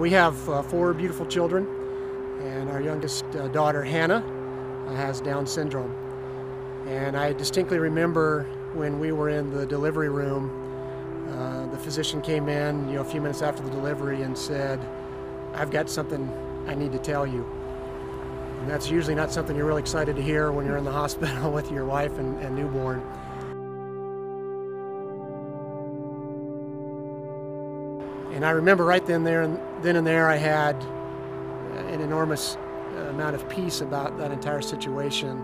We have four beautiful children, and our youngest daughter, Hannah, has Down syndrome. And I distinctly remember when we were in the delivery room, the physician came in, a few minutes after the delivery and said, "I've got something I need to tell you." And that's usually not something you're really excited to hear when you're in the hospital with your wife and newborn. And I remember right then and there, I had an enormous amount of peace about that entire situation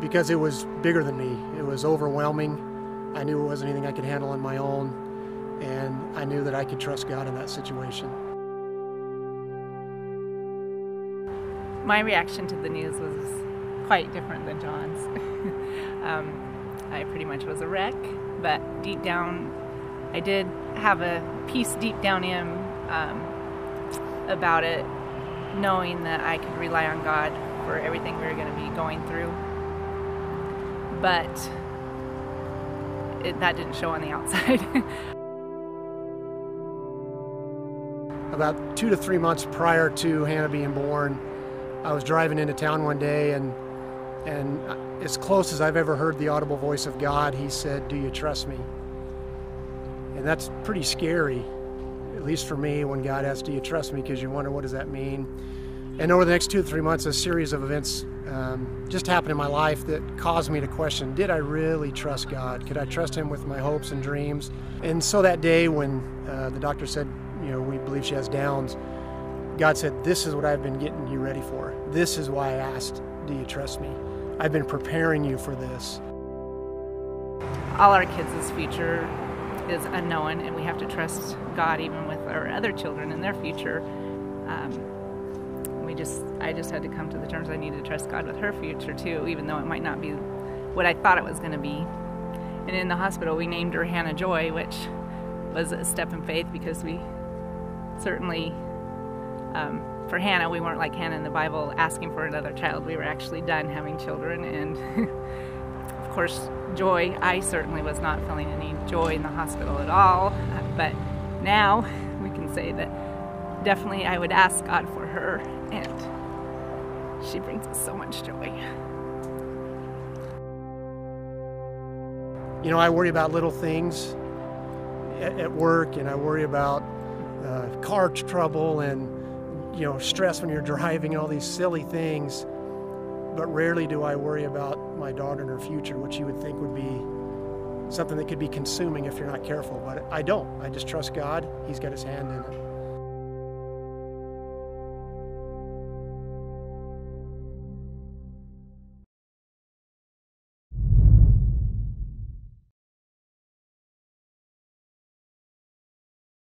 because it was bigger than me. It was overwhelming. I knew it wasn't anything I could handle on my own, and I knew that I could trust God in that situation. My reaction to the news was quite different than John's. I pretty much was a wreck, but deep down, I did have a peace deep down in about it, knowing that I could rely on God for everything we were going to be going through. But that didn't show on the outside. About 2 to 3 months prior to Hannah being born, I was driving into town one day, and as close as I've ever heard the audible voice of God, He said, "Do you trust me?" And that's pretty scary, at least for me, when God asks, "Do you trust me?" because you wonder, what does that mean? And over the next 2 to 3 months, a series of events just happened in my life that caused me to question, did I really trust God? Could I trust Him with my hopes and dreams? And so that day when the doctor said, "We believe she has Downs," God said, "This is what I've been getting you ready for. This is why I asked, 'Do you trust me?' I've been preparing you for this." All our kids' future is unknown, and we have to trust God even with our other children and their future. I just had to come to the terms I needed to trust God with her future too, even though it might not be what I thought it was going to be. And in the hospital, we named her Hannah Joy, which was a step in faith because we certainly, for Hannah, we weren't like Hannah in the Bible asking for another child. We were actually done having children, and of course, joy. I certainly was not feeling any joy in the hospital at all, but now we can say that definitely I would ask God for her, and she brings us so much joy. I worry about little things at work, and I worry about car trouble and stress when you're driving, all these silly things. But rarely do I worry about my daughter and her future, which you would think would be something that could be consuming if you're not careful. But I don't. I just trust God. He's got His hand in it.